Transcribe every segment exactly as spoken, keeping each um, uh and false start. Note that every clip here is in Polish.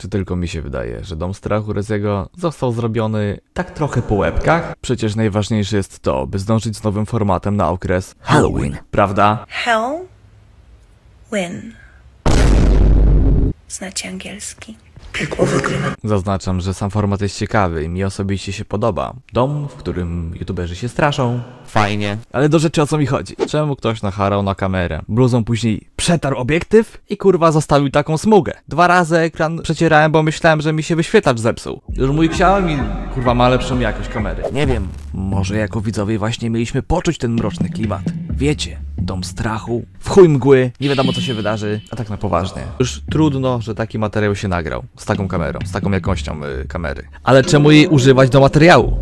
Czy tylko mi się wydaje, że Dom Strachu Reziego został zrobiony tak trochę po łebkach? Przecież najważniejsze jest to, by zdążyć z nowym formatem na okres Halloween, prawda? Hell-win. Znacie angielski. Zaznaczam, że sam format jest ciekawy i mi osobiście się podoba. Dom, w którym youtuberzy się straszą. Fajnie. Ale do rzeczy, o co mi chodzi. Czemu ktoś nacharał na kamerę? Bluzą później przetarł obiektyw i kurwa zostawił taką smugę. Dwa razy ekran przecierałem, bo myślałem, że mi się wyświetlacz zepsuł. Już mój Xiaomi kurwa ma lepszą jakość kamery. Nie wiem, może jako widzowie właśnie mieliśmy poczuć ten mroczny klimat. Wiecie, Dom Strachu, w chuj mgły, nie wiadomo co się wydarzy, a tak na poważnie. Już trudno, że taki materiał się nagrał. Z taką kamerą, z taką jakością yy, kamery. Ale czemu jej używać do materiału?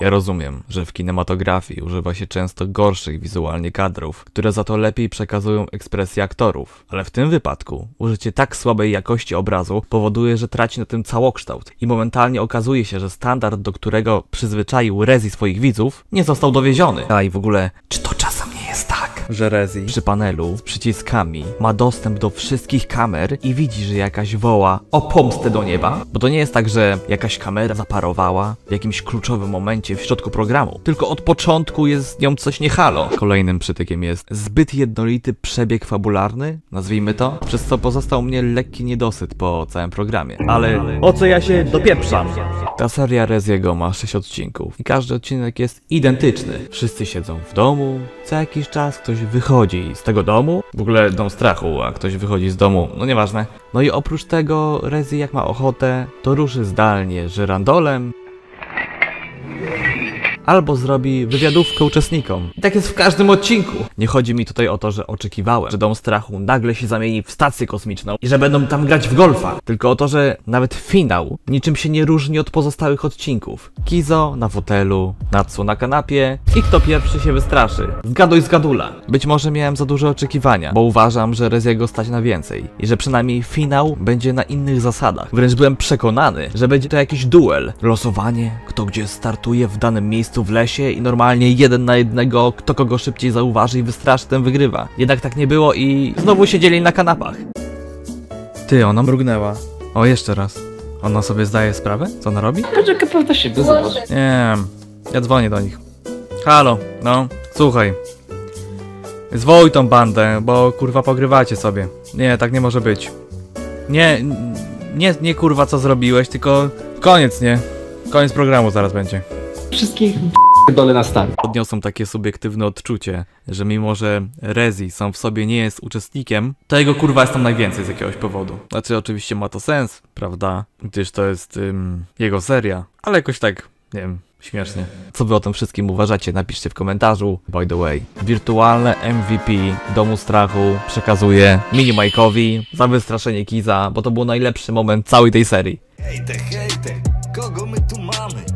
Ja rozumiem, że w kinematografii używa się często gorszych wizualnie kadrów, które za to lepiej przekazują ekspresję aktorów. Ale w tym wypadku użycie tak słabej jakości obrazu powoduje, że traci na tym całokształt i momentalnie okazuje się, że standard, do którego przyzwyczaił Rezi swoich widzów, nie został dowieziony. A i w ogóle, czy to czasem nie jest tak, że Rezi przy panelu z przyciskami ma dostęp do wszystkich kamer i widzi, że jakaś woła o pomstę do nieba? Bo to nie jest tak, że jakaś kamera zaparowała w jakimś kluczowym momencie w środku programu, tylko od początku jest z nią coś nie halo. Kolejnym przytykiem jest zbyt jednolity przebieg fabularny, nazwijmy to, przez co pozostał mnie lekki niedosyt po całym programie. Ale o co ja się dopieprzam? Ta seria Reziego ma sześć odcinków i każdy odcinek jest identyczny. Wszyscy siedzą w domu, co jakiś czas ktoś wychodzi z tego domu, w ogóle Dom Strachu, a ktoś wychodzi z domu, no nieważne. No i oprócz tego Rezi jak ma ochotę, to ruszy zdalnie żyrandolem albo zrobi wywiadówkę uczestnikom. I tak jest w każdym odcinku. Nie chodzi mi tutaj o to, że oczekiwałem, że Dom Strachu nagle się zamieni w stację kosmiczną i że będą tam grać w golfa. Tylko o to, że nawet finał niczym się nie różni od pozostałych odcinków. Kizo na fotelu, Natsu na kanapie i kto pierwszy się wystraszy. Zgaduj zgadula. Być może miałem za duże oczekiwania, bo uważam, że Reziego stać na więcej i że przynajmniej finał będzie na innych zasadach. Wręcz byłem przekonany, że będzie to jakiś duel. Losowanie, kto gdzie startuje w danym miejscu w lesie i normalnie jeden na jednego, kto kogo szybciej zauważy i wystraszy, ten wygrywa. Jednak tak nie było i znowu siedzieli na kanapach. Ty, ona mrugnęła. O, jeszcze raz. Ona sobie zdaje sprawę? Co ona robi? Kaczek pewnie się bezwład. Nie, ja dzwonię do nich. Halo, no, słuchaj. Zwołuj tą bandę, bo kurwa pogrywacie sobie. Nie, tak nie może być. Nie, nie, nie kurwa co zrobiłeś, tylko koniec, nie? Koniec programu zaraz będzie. Wszystkich dole na stan. Odniosą takie subiektywne odczucie, że mimo, że Rezi sam w sobie nie jest uczestnikiem, to jego kurwa jest tam najwięcej z jakiegoś powodu. Znaczy oczywiście ma to sens, prawda? Gdyż to jest ym, jego seria, ale jakoś tak, nie wiem, śmiesznie. Co wy o tym wszystkim uważacie? Napiszcie w komentarzu. By the way, wirtualne M V P Domu Strachu przekazuje Mini Mike'owi za wystraszenie Kiza, bo to był najlepszy moment całej tej serii. Hejte, hejte, kogo my tu mamy?